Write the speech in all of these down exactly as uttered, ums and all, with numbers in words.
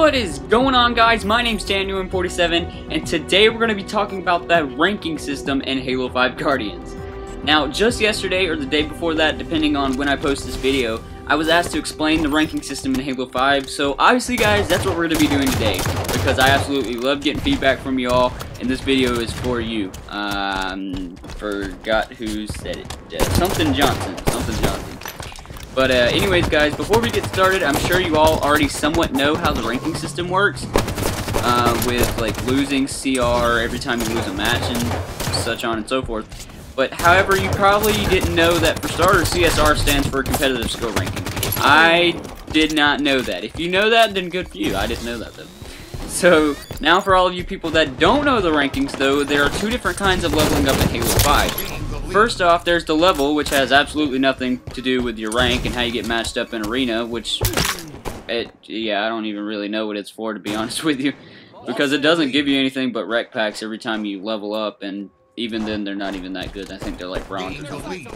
What is going on, guys? My name's Daniel M forty-seven, and today we're going to be talking about that ranking system in Halo five Guardians. Now, just yesterday or the day before that, depending on when I post this video, I was asked to explain the ranking system in Halo five, so obviously, guys, that's what we're going to be doing today, because I absolutely love getting feedback from y'all, and this video is for you. Um, forgot who said it. Yeah, something Johnson. Something Johnson. But uh, anyways, guys, before we get started, I'm sure you all already somewhat know how the ranking system works, uh, with like losing C R every time you lose a match and such on and so forth. But however, you probably didn't know that for starters, C S R stands for competitive skill ranking. I did not know that. If you know that, then good for you. I didn't know that though. So now for all of you people that don't know the rankings though, there are two different kinds of leveling up in Halo five. First off, there's the level, which has absolutely nothing to do with your rank and how you get matched up in Arena, which, it, yeah, I don't even really know what it's for, to be honest with you, because it doesn't give you anything but rec packs every time you level up, and even then, they're not even that good. I think they're like bronze or something.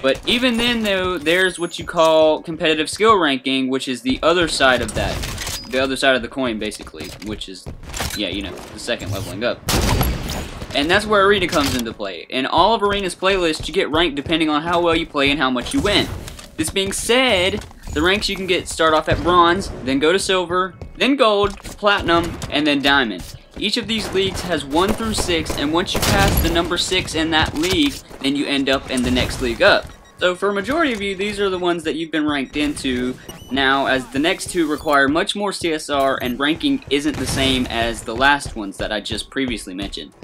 But even then, though, there's what you call competitive skill ranking, which is the other side of that, the other side of the coin, basically, which is, yeah, you know, the second leveling up. And that's where Arena comes into play. In all of Arena's playlists, you get ranked depending on how well you play and how much you win. This being said, the ranks you can get start off at bronze, then go to silver, then gold, platinum, and then diamond. Each of these leagues has one through six, and once you pass the number six in that league, then you end up in the next league up. So for a majority of you, these are the ones that you've been ranked into now, as the next two require much more C S R, and ranking isn't the same as the last ones that I just previously mentioned.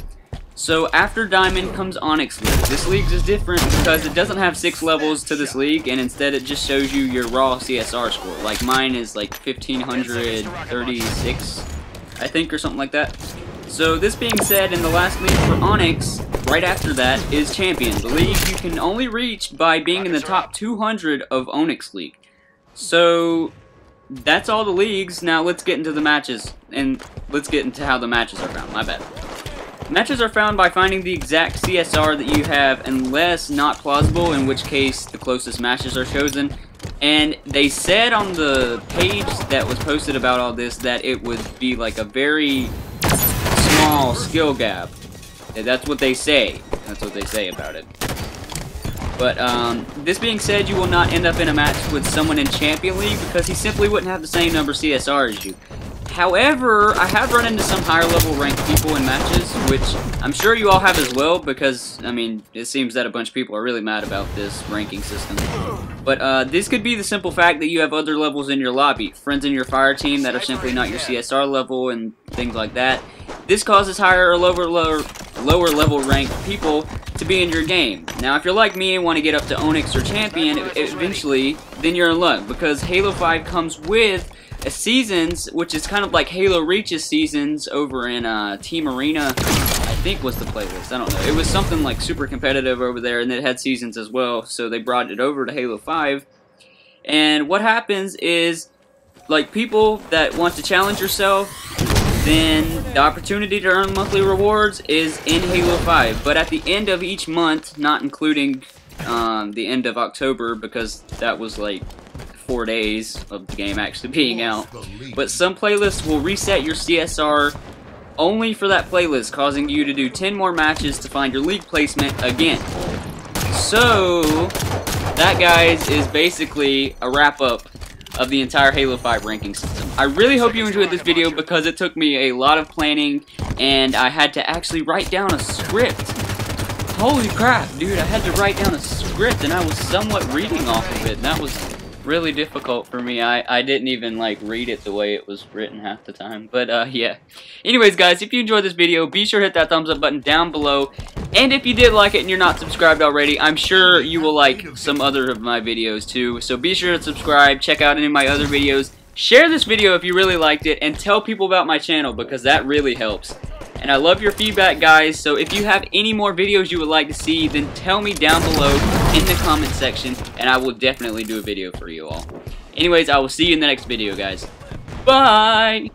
So after Diamond comes Onyx League. This league is different because it doesn't have six levels to this league, and instead it just shows you your raw C S R score. Like mine is like fifteen thirty-six, I think, or something like that. So this being said, in the last league for Onyx, right after that, is Champion, the league you can only reach by being in the top two hundred of Onyx League. So that's all the leagues. Now let's get into the matches, and let's get into how the matches are found. My bad. Matches are found by finding the exact C S R that you have, unless not plausible, in which case the closest matches are chosen. And they said on the page that was posted about all this that it would be like a very small skill gap. That's what they say. That's what they say about it. But um, this being said, you will not end up in a match with someone in Champion League because he simply wouldn't have the same number C S R as you. However, I have run into some higher level ranked people in matches, which I'm sure you all have as well, because, I mean, it seems that a bunch of people are really mad about this ranking system. But uh, this could be the simple fact that you have other levels in your lobby, friends in your fire team that are simply not your C S R level and things like that. This causes higher or lower, lower, lower level ranked people to be in your game. Now, if you're like me and want to get up to Onyx or Champion eventually, then you're in luck, because Halo five comes with a Seasons, which is kind of like Halo Reach's Seasons over in uh, Team Arena, I think was the playlist. I don't know. It was something like super competitive over there, and it had Seasons as well, so they brought it over to Halo five. And what happens is, like, people that want to challenge yourself, then the opportunity to earn monthly rewards is in Halo five. But at the end of each month, not including um, the end of October, because that was like four days of the game actually being out, but some playlists will reset your C S R only for that playlist, causing you to do ten more matches to find your league placement again. So that, guys, is basically a wrap up of the entire Halo five ranking system. I really hope you enjoyed this video, because it took me a lot of planning, and I had to actually write down a script. Holy crap, dude, I had to write down a script, and I was somewhat reading off of it, and that was really difficult for me. I, I didn't even like read it the way it was written half the time, but uh, yeah. Anyways, guys, if you enjoyed this video, be sure to hit that thumbs up button down below, and if you did like it and you're not subscribed already, I'm sure you will like some other of my videos too, so be sure to subscribe, check out any of my other videos, share this video if you really liked it, and tell people about my channel, because that really helps. And I love your feedback, guys, so if you have any more videos you would like to see, then tell me down below in the comment section, and I will definitely do a video for you all. Anyways, I will see you in the next video, guys. Bye!